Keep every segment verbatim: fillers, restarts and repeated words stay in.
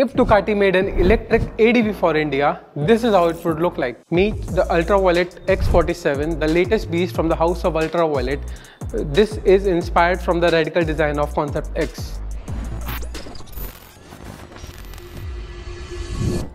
If Ducati made an electric A D V for India, this is how it would look like. Meet the Ultraviolet X forty-seven, the latest beast from the house of Ultraviolet. This is inspired from the radical design of Concept X.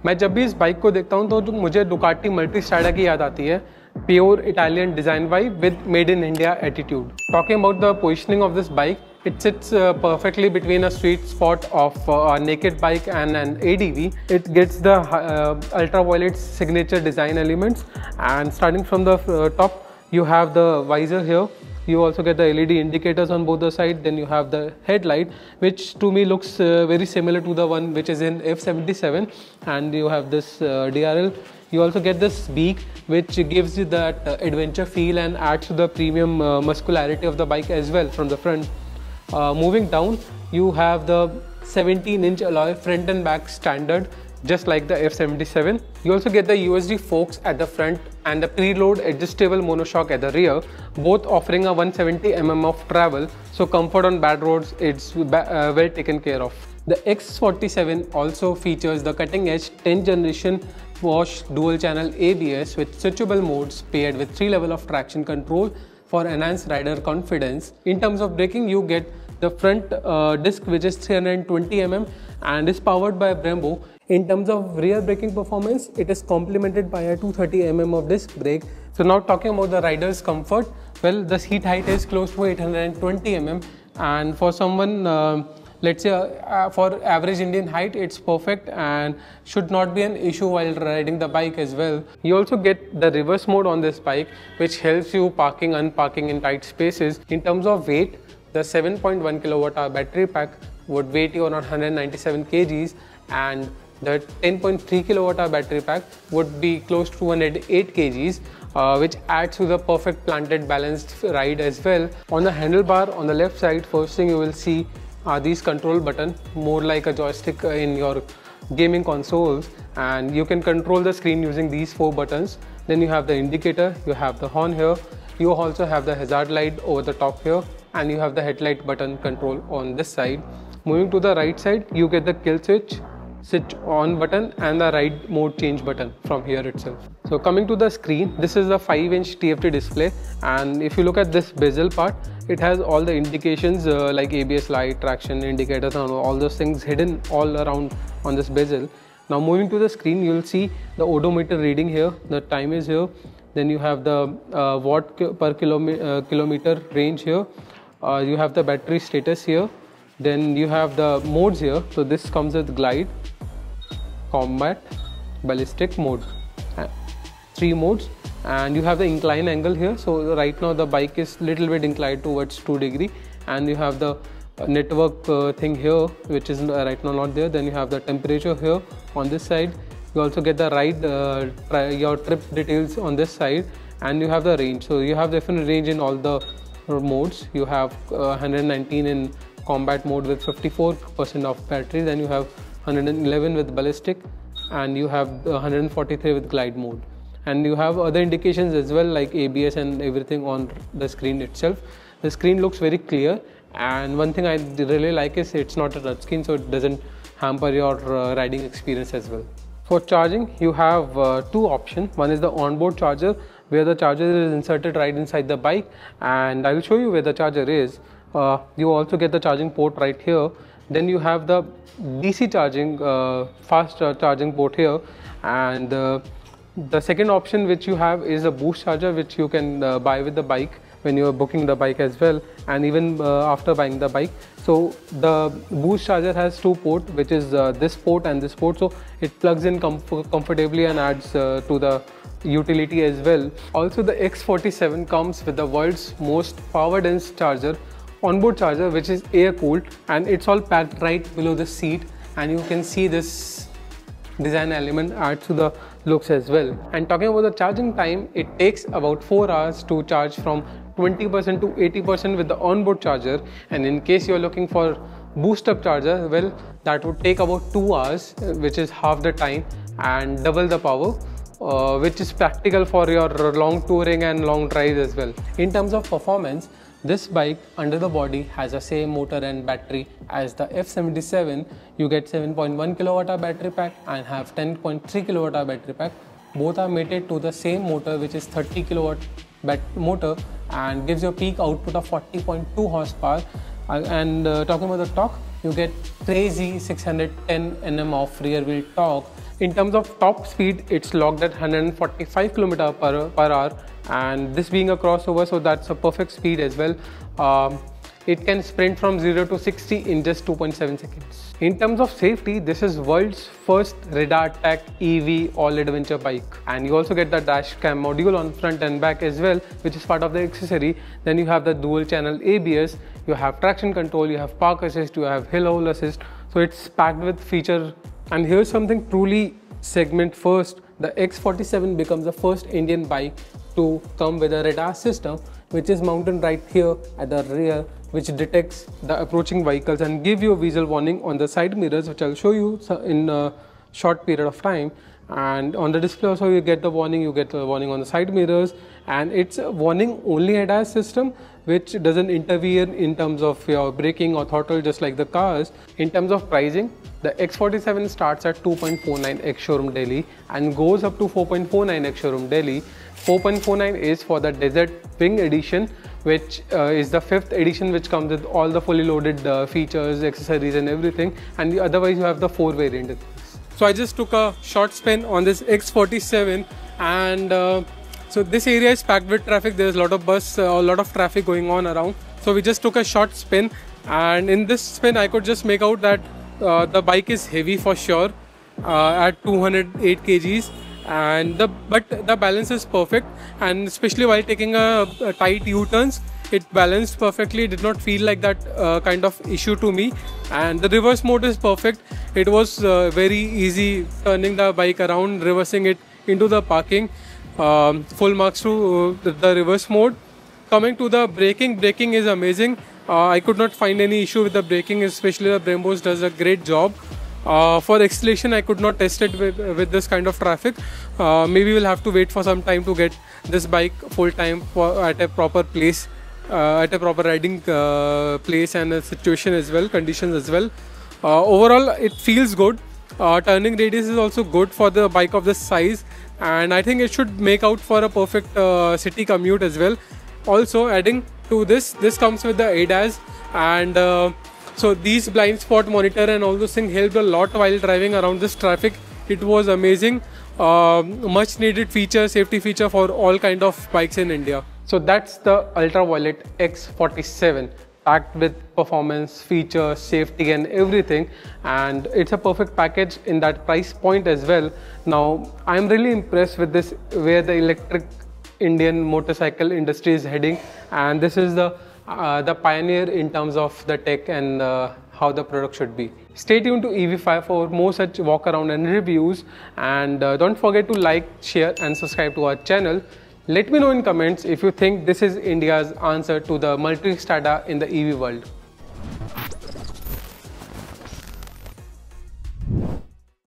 मैं जब भी इस bike को देखता हूँ तो मुझे Ducati Multistrada की याद आती है. Pure Italian design vibe with made in India attitude. Talking about the positioning of this bike, it sits uh, perfectly between a sweet spot of uh, a naked bike and an A D V. It gets the uh, Ultraviolet's signature design elements, and starting from the uh, top, you have the visor here. You also get the L E D indicators on both the sides. Then you have the headlight, which to me looks uh, very similar to the one which is in F seventy-seven, and you have this uh, D R L. You also get this beak, which gives you that uh, adventure feel and adds to the premium uh, muscularity of the bike as well from the front. Uh, moving down, you have the seventeen inch alloy front and back standard, just like the F seventy-seven. You also get the U S D forks at the front and the preload adjustable monoshock at the rear, both offering a one hundred seventy millimeters of travel, so comfort on bad roads is uh, well taken care of. The X forty-seven also features the cutting-edge tenth generation Bosch dual-channel A B S with switchable modes paired with three levels of traction control for enhanced rider confidence. In terms of braking, you get the front uh, disc, which is three hundred twenty millimeters and is powered by Brembo. In terms of rear braking performance, it is complemented by a two hundred thirty millimeters of disc brake. So now talking about the rider's comfort, well, the seat height is close to eight hundred twenty millimeters, and for someone uh, let's say uh, for average Indian height, it's perfect and should not be an issue while riding the bike as well. You also get the reverse mode on this bike, which helps you parking and unparking in tight spaces. In terms of weight, the seven point one kilowatt hour battery pack would weigh you around one hundred ninety-seven kilograms, and the ten point three kilowatt hour battery pack would be close to one hundred eight kilograms, uh, which adds to the perfect planted balanced ride as well. On the handlebar on the left side, first thing you will see are these control button, more like a joystick in your gaming consoles, and you can control the screen using these four buttons. Then you have the indicator, you have the horn here, you also have the hazard light over the top here, and you have the headlight button control on this side. Moving to the right side, you get the kill switch, switch on button, and the ride mode change button from here itself. So coming to the screen, this is the five inch T F T display, and if you look at this bezel part, it has all the indications uh, like A B S light, traction indicators, and all those things hidden all around on this bezel. Now moving to the screen, you will see the odometer reading here, the time is here, then you have the uh, watt per kilome uh, kilometer range here, uh, you have the battery status here, then you have the modes here. So this comes with glide, combat, ballistic mode, three modes, and you have the incline angle here. So right now the bike is little bit inclined towards two degree, and you have the network uh, thing here, which is right now not there. Then you have the temperature here on this side, you also get the ride uh, tri your trip details on this side, and you have the range. So you have different range in all the modes. You have uh, one hundred nineteen in combat mode with fifty-four percent of battery, then you have one hundred eleven with ballistic, and you have one hundred forty-three with glide mode, and you have other indications as well like A B S and everything on the screen itself. The screen looks very clear, and one thing I really like is it's not a touchscreen, so it doesn't hamper your uh, riding experience as well. For charging, you have uh, two options. One is the onboard charger, where the charger is inserted right inside the bike, and I will show you where the charger is. Uh, you also get the charging port right here. Then you have the D C charging, uh, fast charging port here, and uh, the second option which you have is a boost charger, which you can uh, buy with the bike when you are booking the bike as well, and even uh, after buying the bike. So the boost charger has two ports, which is uh, this port and this port, so it plugs in comf comfortably and adds uh, to the utility as well. Also, the X forty-seven comes with the world's most power dense charger, onboard charger, which is air cooled, and it's all packed right below the seat, and you can see this design element adds to the looks as well. And talking about the charging time, it takes about four hours to charge from twenty percent to eighty percent with the onboard charger, and in case you're looking for boost up charger, well, that would take about two hours, which is half the time and double the power, uh, which is practical for your long touring and long drives as well. In terms of performance, This bike under the body has the same motor and battery as the F seventy-seven. You get seven point one kilowatt hour battery pack and have ten point three kilowatt hour battery pack. Both are mated to the same motor, which is thirty kilowatt motor, and gives you a peak output of forty point two horsepower. And uh, talking about the torque, you get crazy six hundred ten newton meters of rear wheel torque. In terms of top speed, it's locked at one hundred forty-five kilometers per hour, and this being a crossover, so that's a perfect speed as well. Um, it can sprint from zero to sixty in just two point seven seconds. In terms of safety, this is world's first radar tech E V all-adventure bike, and you also get the dash cam module on front and back as well, which is part of the accessory. Then you have the dual channel A B S, you have traction control, you have park assist, you have hill hold assist, so it's packed with feature. And here's something truly segment first. The X forty-seven becomes the first Indian bike to come with a radar system, which is mounted right here at the rear, which detects the approaching vehicles and give you a visual warning on the side mirrors, which I'll show you in a short period of time. And on the display also you get the warning, you get the warning on the side mirrors, and it's a warning only A D A S system, which doesn't intervene in terms of your braking or throttle, just like the cars. In terms of pricing, the X forty-seven starts at two point four nine ex-showroom Delhi and goes up to four point four nine ex-showroom Delhi. four point four nine is for the Desert Wing edition, which uh, is the fifth edition, which comes with all the fully loaded uh, features, accessories and everything, and the, otherwise you have the four variant. So I just took a short spin on this X forty-seven, and uh, so this area is packed with traffic. There's a lot of bus, uh, a lot of traffic going on around. So we just took a short spin, and in this spin I could just make out that uh, the bike is heavy for sure, uh, at two hundred eight kilograms, and the but the balance is perfect, and especially while taking a, a tight U-turns, it balanced perfectly. It did not feel like that uh, kind of issue to me, and the reverse mode is perfect. It was uh, very easy turning the bike around, reversing it into the parking. Um, full marks to uh, the reverse mode. Coming to the braking, braking is amazing. Uh, I could not find any issue with the braking, especially the Brembo's does a great job. Uh, for acceleration, I could not test it with, with this kind of traffic. Uh, maybe we'll have to wait for some time to get this bike full time at a proper place, uh, at a proper riding uh, place and a situation as well, conditions as well. Uh, overall, it feels good. Uh, turning radius is also good for the bike of this size, and I think it should make out for a perfect uh, city commute as well. Also, adding to this, this comes with the A D A S, and uh, so these blind spot monitor and all those things helped a lot while driving around this traffic. It was amazing, uh, much needed feature, safety feature for all kind of bikes in India. So that's the Ultraviolet X forty-seven, packed with performance, feature, safety and everything, and it's a perfect package in that price point as well. Now I'm really impressed with this, where the electric Indian motorcycle industry is heading, and this is the uh, the pioneer in terms of the tech and uh, how the product should be. Stay tuned to E V five for more such walk around and reviews, and uh, don't forget to like, share and subscribe to our channel. Let me know in comments if you think this is India's answer to the Multistrada in the E V world.